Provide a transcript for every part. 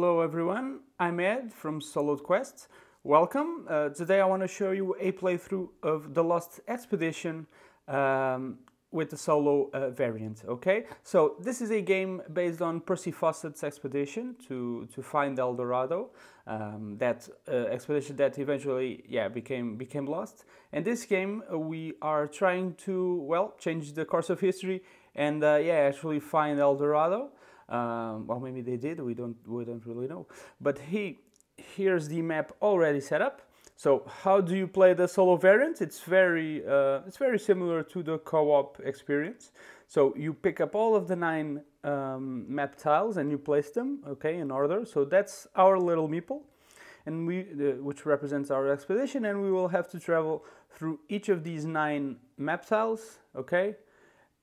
Hello everyone, I'm Ed from Soloed Quest. Welcome. Today I want to show you a playthrough of The Lost Expedition with the solo variant, okay? So this is a game based on Percy Fawcett's expedition to find El Dorado, that expedition that eventually became lost. In this game we are trying to, well, change the course of history and actually find El Dorado. Well, maybe they did, we don't really know. But here's the map already set up. So how do you play the solo variant? It's very similar to the co-op experience. So you pick up all of the 9 map tiles and you place them, okay, in order. So that's our little meeple, and which represents our expedition, and we will have to travel through each of these 9 map tiles, okay,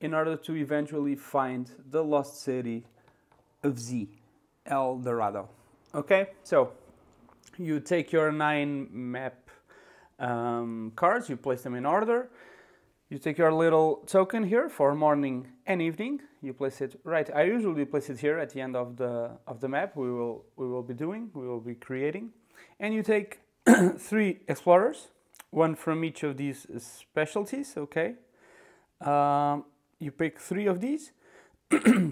in order to eventually find the lost city of Z, El Dorado. Okay, so you take your 9 map cards, you place them in order, you take your little token here for morning and evening, you place it right. I usually place it here at the end of the map. We will be creating, and you take 3 explorers, 1 from each of these specialties, okay? You pick 3 of these,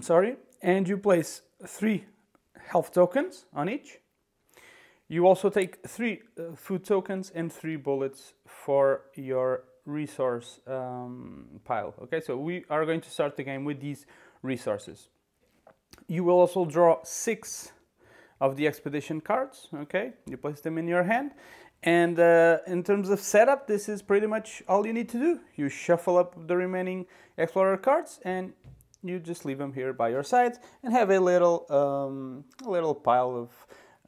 sorry, and you place 3 health tokens on each. You also take 3 food tokens and 3 bullets for your resource pile. Okay, so we are going to start the game with these resources. You will also draw 6 of the expedition cards, okay? You place them in your hand. And in terms of setup, this is pretty much all you need to do. You shuffle up the remaining explorer cards and you just leave them here by your side and have a little pile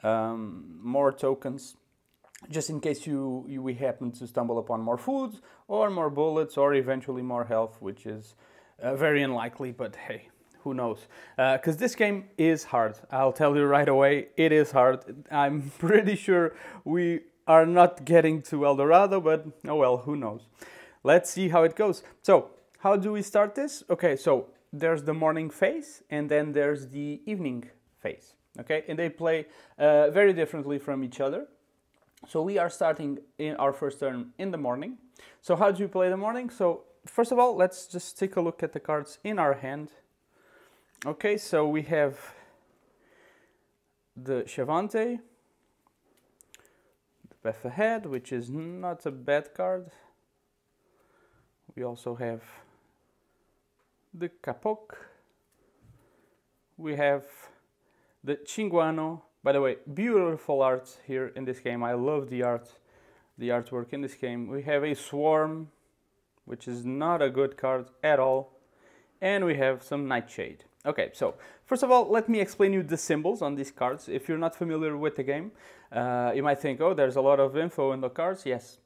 of more tokens, just in case we happen to stumble upon more food or more bullets or eventually more health, which is very unlikely, but hey, who knows? Because this game is hard. I'll tell you right away, it is hard. I'm pretty sure we are not getting to El Dorado, but oh well, who knows? Let's see how it goes. So how do we start this? Okay, so there's the morning phase and then there's the evening phase, okay? And they play very differently from each other. So we are starting in our first turn in the morning. So how do you play the morning? So first of all, let's just take a look at the cards in our hand. Okay, so we have the Chavante, the Path Ahead, which is not a bad card. We also have the Kapok, we have the Chinguano. By the way, beautiful art here in this game. I love the artwork in this game. We have a Swarm, which is not a good card at all, and we have some Nightshade. Okay, so first of all, let me explain you the symbols on these cards. If you're not familiar with the game, you might think, oh, there's a lot of info in the cards. Yes,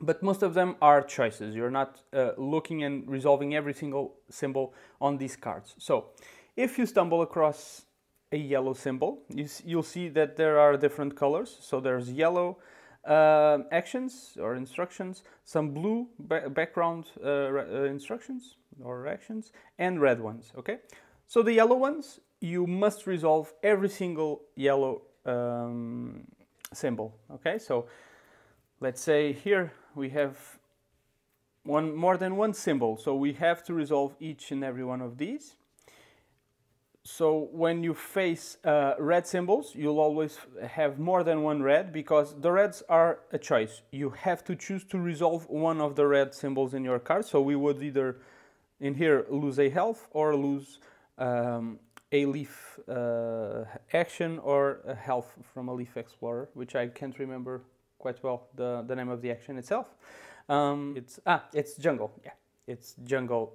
but most of them are choices. You're not looking and resolving every single symbol on these cards. So if you stumble across a yellow symbol, you'll see that there are different colors. So there's yellow actions or instructions, some blue background instructions or actions, and red ones, okay? So the yellow ones, you must resolve every single yellow symbol, okay? So let's say here we have more than one symbol, so we have to resolve each and every one of these. So when you face red symbols, you'll always have more than one red, because the reds are a choice. You have to choose to resolve one of the red symbols in your card. So we would either in here lose a health or lose a leaf action or a health from a leaf explorer, which I can't remember quite well the name of the action itself. It's jungle. Yeah, it's jungle.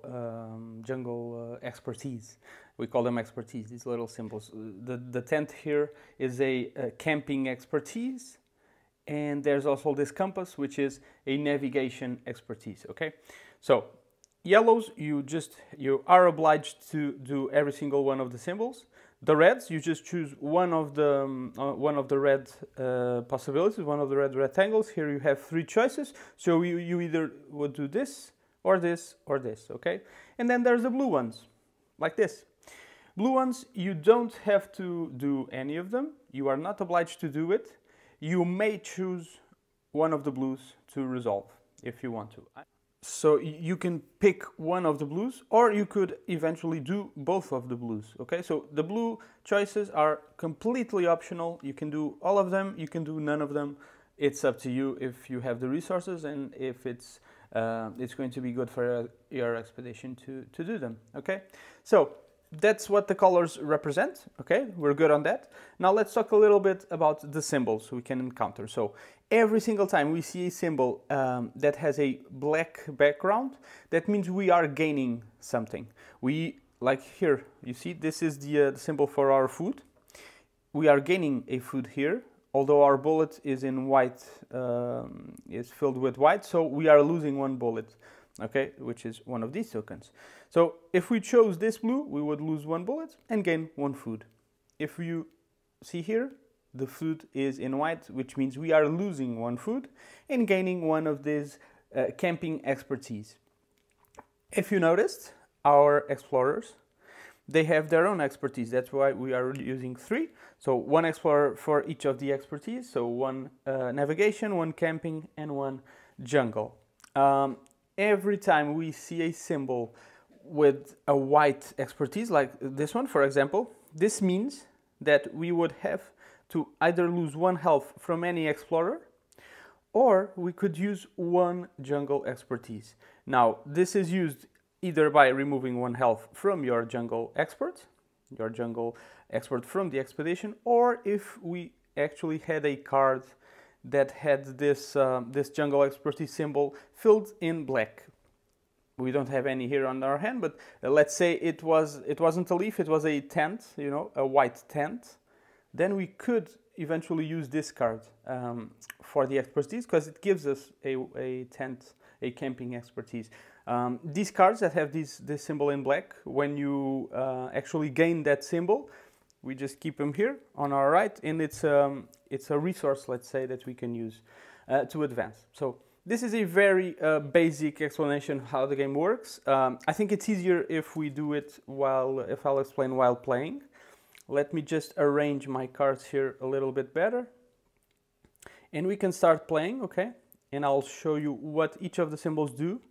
Jungle expertise. We call them expertise. These little symbols. The tent here is a camping expertise, and there's also this compass, which is a navigation expertise. Okay, so yellows, you are obliged to do every single one of the symbols. The reds, you just choose one of the red possibilities, one of the red rectangles. Here you have 3 choices, so you either would do this or this or this, okay? And then there's the blue ones, like this. Blue ones, you don't have to do any of them. You are not obliged to do it. You may choose one of the blues to resolve if you want to. So you can pick one of the blues, or you could eventually do both of the blues, okay? So the blue choices are completely optional. You can do all of them, you can do none of them. It's up to you if you have the resources and if it's going to be good for your expedition to do them, okay? So that's what the colors represent, okay? We're good on that. Now let's talk a little bit about the symbols we can encounter. So every single time we see a symbol that has a black background, that means we are gaining something. We, like here, you see this is the symbol for our food. We are gaining a food here, although our bullet is in white, is filled with white, so we are losing one bullet. Okay, which is one of these tokens. So if we chose this blue, we would lose one bullet and gain one food. If you see here, the food is in white, which means we are losing one food and gaining one of these camping expertise. If you noticed, our explorers, they have their own expertise. That's why we are using three. So one explorer for each of the expertise. So one navigation, one camping, and one jungle. Every time we see a symbol with a white expertise, like this one, for example, this means that we would have to either lose one health from any explorer, or we could use one jungle expertise. Now, this is used either by removing one health from your jungle expert from the expedition, or if we actually had a card that had this this jungle expertise symbol filled in black. We don't have any here on our hand, but let's say it wasn't a leaf, it was a tent, you know, a white tent. Then we could eventually use this card for the expertise, because it gives us a tent, a camping expertise. These cards that have this symbol in black, when you actually gain that symbol, we just keep them here on our right, and it's a resource, let's say, that we can use to advance. So this is a very basic explanation of how the game works. I think it's easier if we do it if I'll explain while playing. Let me just arrange my cards here a little bit better. And we can start playing, okay? And I'll show you what each of the symbols do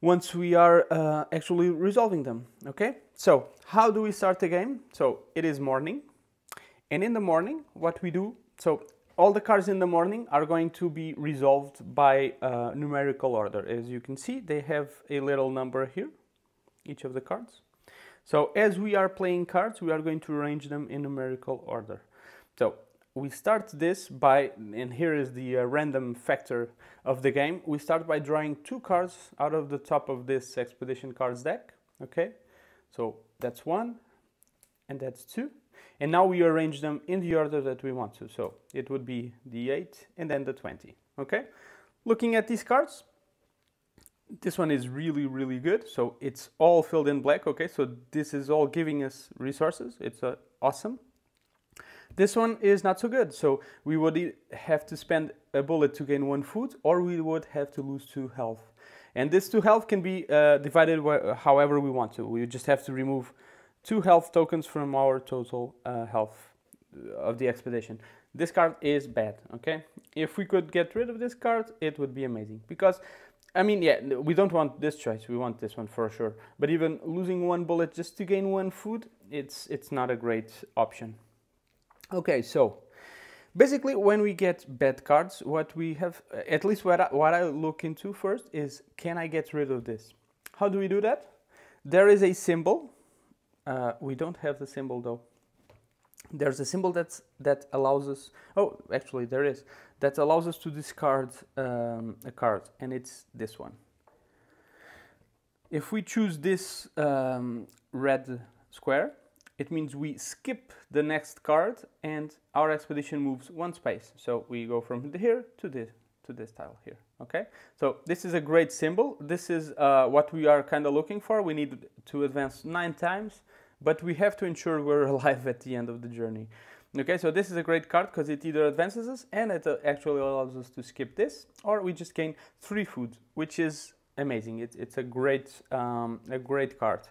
once we are actually resolving them, okay? So how do we start the game? So it is morning. And in the morning, what we do, so all the cards in the morning are going to be resolved by numerical order. As you can see, they have a little number here, each of the cards. So as we are playing cards, we are going to arrange them in numerical order. So we start this by, and here is the random factor of the game, we start by drawing two cards out of the top of this expedition cards deck, okay? So that's one, and that's two. And now we arrange them in the order that we want to. So it would be the 8 and then the 20, okay? Looking at these cards, this one is really, really good. So it's all filled in black, okay? So this is all giving us resources. It's awesome. This one is not so good. So we would have to spend a bullet to gain one food, or we would have to lose two health. And this two health can be divided however we want to. We just have to remove two health tokens from our total health of the expedition. This card is bad, okay? If we could get rid of this card, it would be amazing. Because, I mean, yeah, we don't want this choice, we want this one for sure. But even losing one bullet just to gain one food, it's not a great option. Okay, so basically when we get bad cards, what we have, at least what I look into first is, can I get rid of this? How do we do that? There is a symbol. We don't have the symbol though. There's a symbol that allows us, oh, actually there is, that allows us to discard a card, and it's this one. If we choose this red square, it means we skip the next card and our expedition moves one space. So we go from here to this tile here, okay? So this is a great symbol. This is what we are kind of looking for. We need to advance 9 times, but we have to ensure we're alive at the end of the journey. Okay, so this is a great card because it either advances us and it actually allows us to skip this, or we just gain 3 food, which is amazing. It's a great card.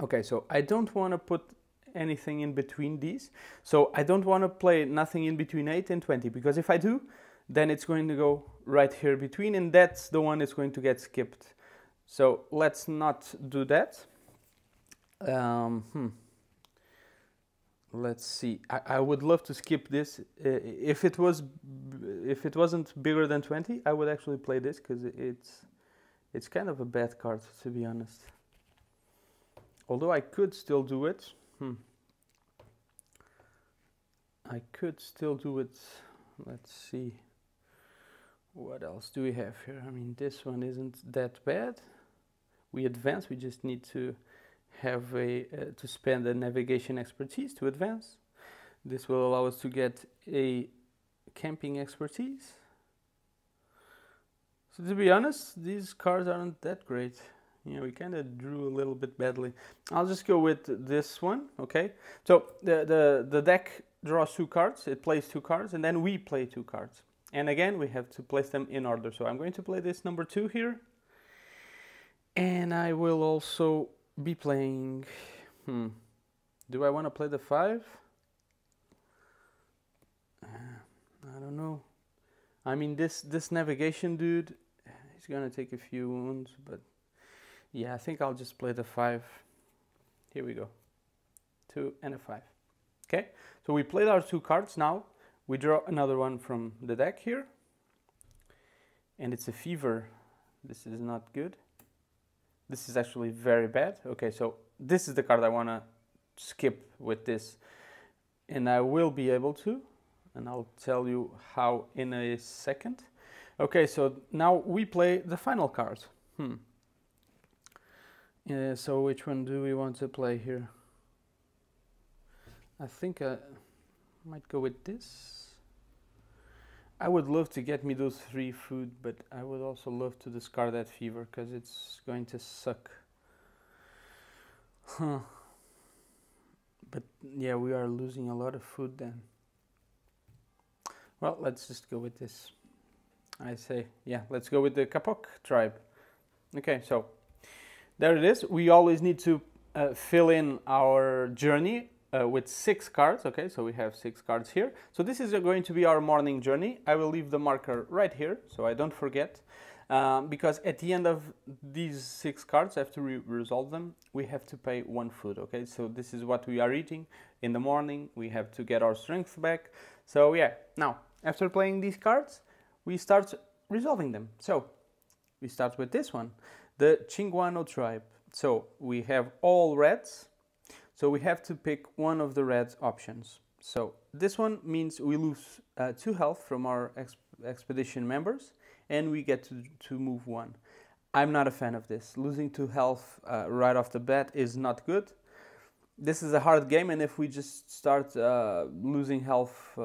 Okay, so I don't want to put anything in between these. So I don't want to play nothing in between 8 and 20, because if I do, then it's going to go right here between, and that's the one that's going to get skipped. So let's not do that. Let's see. I would love to skip this. If it wasn't bigger than 20, I would actually play this, because it's kind of a bad card, to be honest. Although I could still do it. I could still do it. Let's see. What else do we have here? I mean, this one isn't that bad. We advance. We just need to have to spend a navigation expertise to advance. This will allow us to get a camping expertise. So to be honest, these cards aren't that great. Yeah, we kind of drew a little bit badly. I'll just go with this one, okay? So the deck draws 2 cards, it plays 2 cards, and then we play 2 cards. And again, we have to place them in order. So I'm going to play this number 2 here. And I will also be playing... Do I want to play the 5? I don't know. I mean, this navigation dude, he's going to take a few wounds, but... Yeah, I think I'll just play the 5. Here we go. 2 and a 5. Okay, so we played our 2 cards now. We draw another one from the deck here. And it's a fever. This is not good. This is actually very bad. Okay, so this is the card I want to skip with this. And I will be able to. And I'll tell you how in a second. Okay, so now we play the final card. Yeah, so which one do we want to play here? I think I might go with this. I would love to get me those 3 food, but I would also love to discard that fever, because it's going to suck. But yeah, we are losing a lot of food then. Well, let's just go with this. I say, yeah, let's go with the Kapok tribe. Okay, so... there it is. We always need to fill in our journey with 6 cards. Okay, so we have 6 cards here. So this is going to be our morning journey. I will leave the marker right here so I don't forget. Because at the end of these 6 cards, after we resolve them, we have to pay 1 food. Okay, so this is what we are eating in the morning. We have to get our strength back. So yeah, now after playing these cards, we start resolving them. So we start with this one. The Chinguano tribe. So we have all reds, so we have to pick one of the reds options. So this one means we lose 2 health from our expedition members, and we get to move 1. I'm not a fan of this. Losing 2 health right off the bat is not good. This is a hard game, and if we just start losing health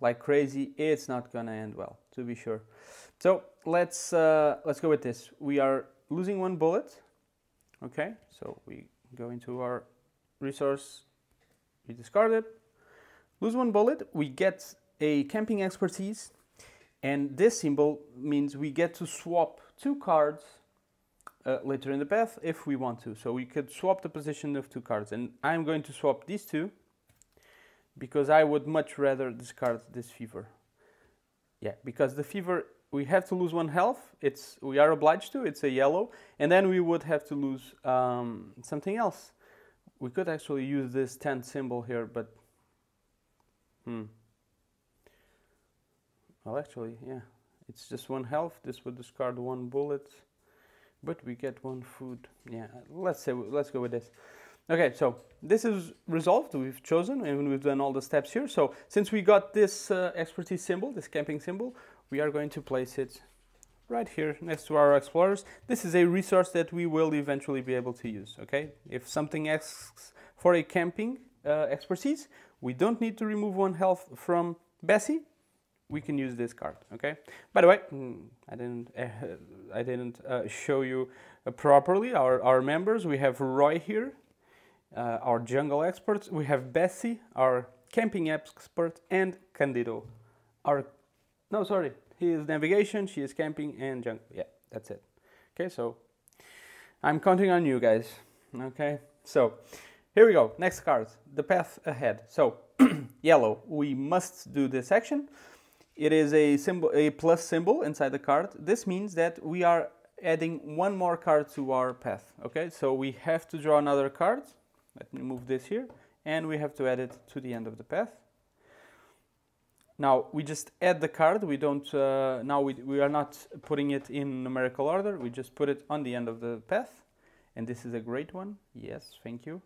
like crazy, it's not gonna end well, to be sure. So let's go with this. We are losing 1 bullet. Okay, so we go into our resource, we discard it, lose 1 bullet, we get a camping expertise, and this symbol means we get to swap 2 cards later in the path if we want to. So we could swap the position of 2 cards, and I'm going to swap these 2 because I would much rather discard this fever. Yeah, because the fever, we have to lose 1 health, we are obliged to, it's a yellow, and then we would have to lose something else. We could actually use this 10 symbol here, but... Well, actually, yeah, it's just 1 health, this would discard 1 bullet, but we get 1 food. Yeah, let's go with this. Okay, so this is resolved, we've chosen, and we've done all the steps here. So since we got this expertise symbol, this camping symbol, we are going to place it right here next to our explorers. This is a resource that we will eventually be able to use, okay? If something asks for a camping expertise, we don't need to remove 1 health from Bessie. We can use this card, okay? By the way, I didn't show you properly our members. We have Roy here, our jungle expert. We have Bessie, our camping expert, and Candido, our... No, sorry, he is navigation, she is camping, and jungle. Yeah, that's it. Okay, so I'm counting on you guys. Okay, So here we go, next card, the path ahead. So yellow, we must do this action. It is a symbol, a plus symbol inside the card. This means that we are adding one more card to our path. Okay, so we have to draw another card. Let me move this here, and we have to add it to the end of the path. Now we just add the card. We don't. Now we are not putting it in numerical order. We just put it on the end of the path, and this is a great one. Yes, thank you.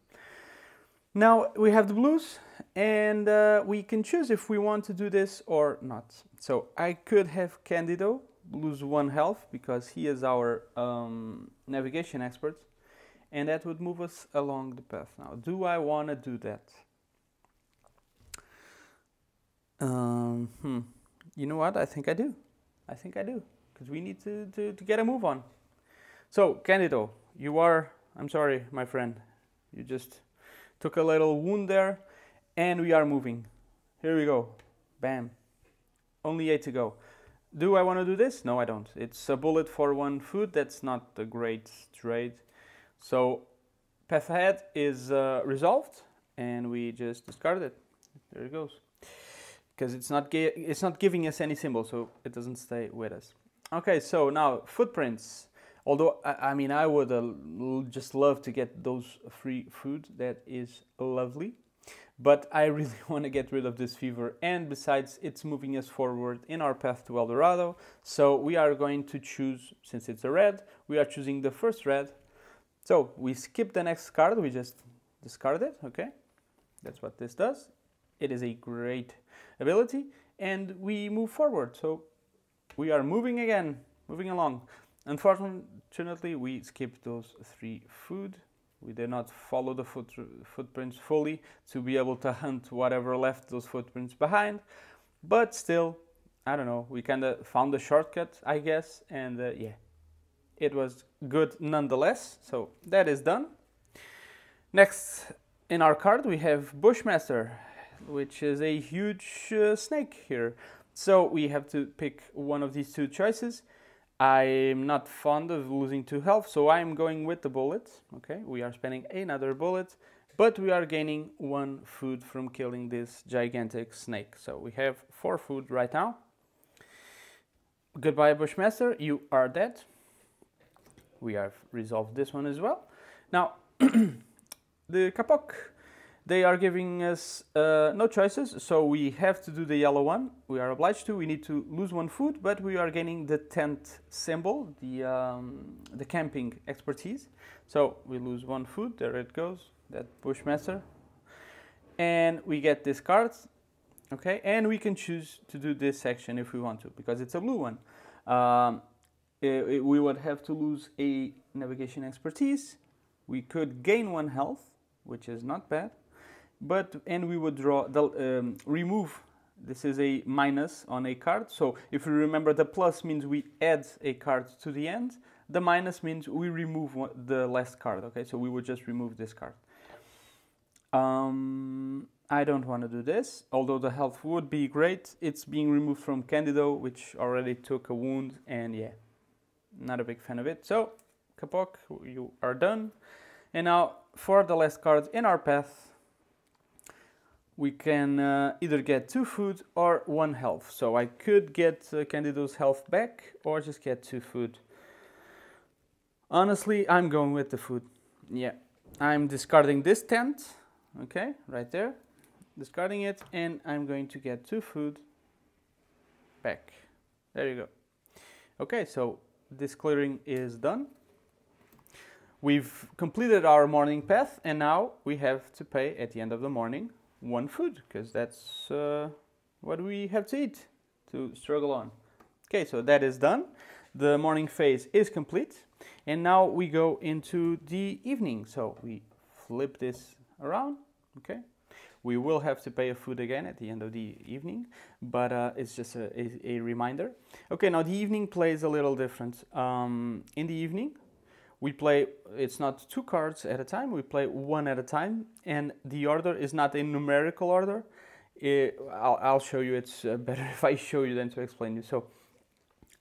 Now we have the blues, and we can choose if we want to do this or not. So I could have Candido lose 1 health because he is our navigation expert, and that would move us along the path. Now, do I want to do that? You know what? I think I do. I think I do, because we need to get a move on. So Candido, you are, I'm sorry, my friend, you just took a little wound there, and we are moving. Here we go. Bam. Only 8 to go. Do I want to do this? No, I don't. It's a bullet for 1 food. That's not a great trade. So path ahead is resolved, and we just discard it. There it goes. Because it's not giving us any symbol, so it doesn't stay with us. Okay, so now footprints. Although, I mean, I would just love to get those free food. That is lovely. But I really want to get rid of this fever. And besides, it's moving us forward in our path to El Dorado. So we are going to choose, since it's a red, we are choosing the first red. So we skip the next card. We just discard it, okay? That's what this does. It is a great ability. And we move forward. So we are moving again, moving along. Unfortunately, we skipped those 3 food. We did not follow the footprints fully to be able to hunt whatever left those footprints behind. But still, I don't know, we kind of found a shortcut, I guess. And yeah, it was good nonetheless. So that is done. Next in our card, we have Bushmaster, which is a huge snake here. So we have to pick one of these 2 choices. I'm not fond of losing 2 health, so I'm going with the bullet. Okay, we are spending another bullet, but we are gaining 1 food from killing this gigantic snake. So we have 4 food right now. Goodbye, Bushmaster, you are dead. We have resolved this one as well. Now, the Kapok, they are giving us no choices, so we have to do the yellow one. We are obliged to. We need to lose 1 food, but we are gaining the 10th symbol, the camping expertise. So we lose 1 food. There it goes, that Bushmaster. And we get this card, okay? And we can choose to do this section if we want to, because it's a blue one. We would have to lose a navigation expertise. We could gain 1 health, which is not bad. But, and we would draw the remove. This is a minus on a card. So if you remember, the plus means we add a card to the end. The minus means we remove the last card. Okay, so we would just remove this card. I don't want to do this, although the health would be great. It's being removed from Candido, which already took a wound, and yeah, not a big fan of it. So Kapok, you are done. And now for the last card in our path, we can either get 2 food or 1 health. So I could get Candido's health back or just get 2 food. Honestly, I'm going with the food. Yeah, I'm discarding this tent. Okay, right there. Discarding it, and I'm going to get 2 food back. There you go. Okay, so this clearing is done. We've completed our morning path, and now we have to pay at the end of the morning 1 food, because that's what we have to eat to struggle on. Okay, so that is done. The morning phase is complete, and now we go into the evening. So we flip this around. Okay, we will have to pay a food again at the end of the evening, but it's just a reminder. Okay, now the evening plays a little different. In the evening, we play, it's not 2 cards at a time, we play 1 at a time, and the order is not in numerical order. I'll show you, it's better if I show you than to explain you. So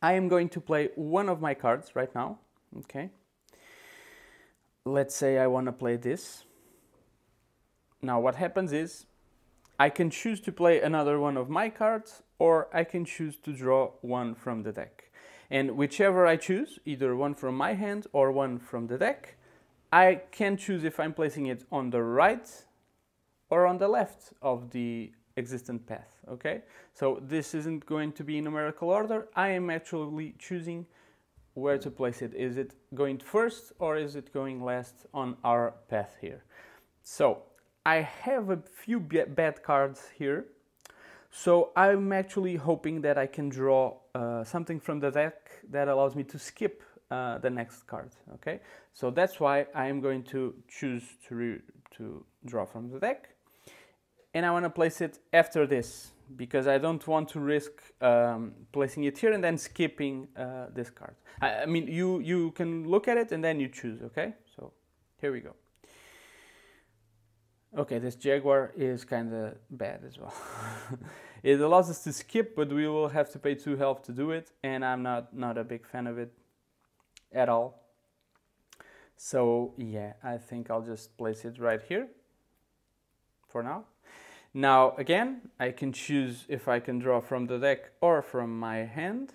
I am going to play 1 of my cards right now, okay? Let's say I want to play this, Now what happens is I can choose to play another one of my cards, or I can choose to draw one from the deck. And whichever I choose, either one from my hand or one from the deck, I can choose if I'm placing it on the right or on the left of the existent path, okay? So this isn't going to be in numerical order. I am actually choosing where to place it. Is it going first or is it going last on our path here? So I have a few bad cards here, so I'm actually hoping that I can draw something from the deck that allows me to skip the next card, okay? So that's why I'm going to choose to draw from the deck, and I want to place it after this because I don't want to risk placing it here and then skipping this card. I mean, you can look at it and then you choose, okay? So here we go. Okay, this Jaguar is kind of bad as well. It allows us to skip, but we will have to pay 2 health to do it, and I'm not a big fan of it at all. So yeah, I think I'll just place it right here for now. Now again, I can choose if I can draw from the deck or from my hand.